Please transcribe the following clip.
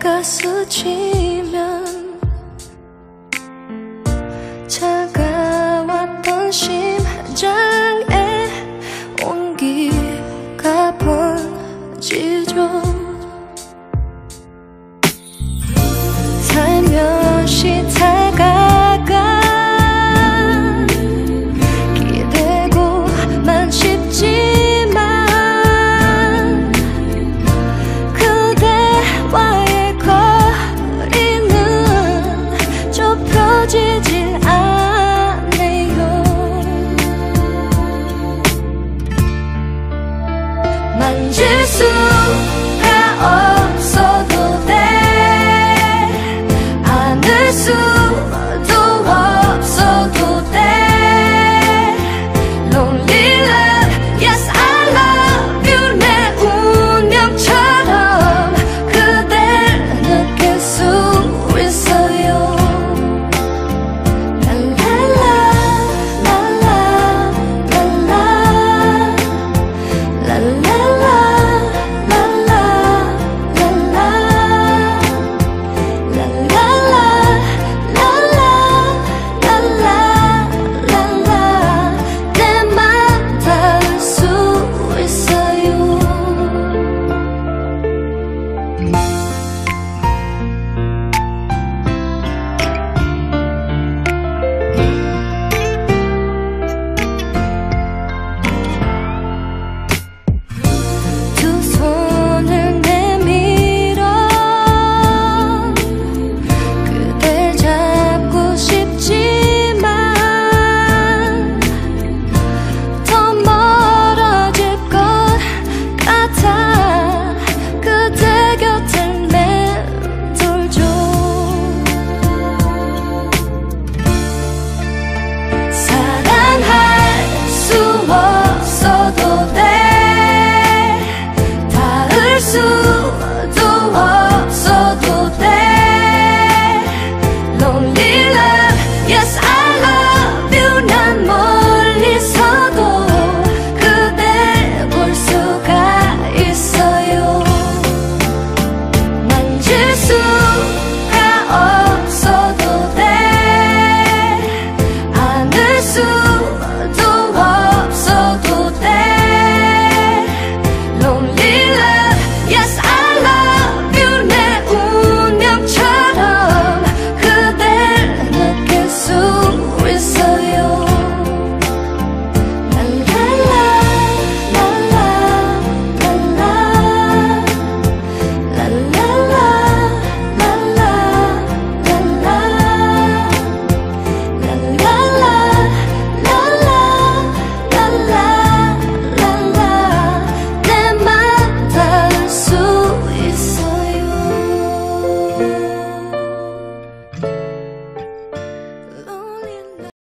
다가서지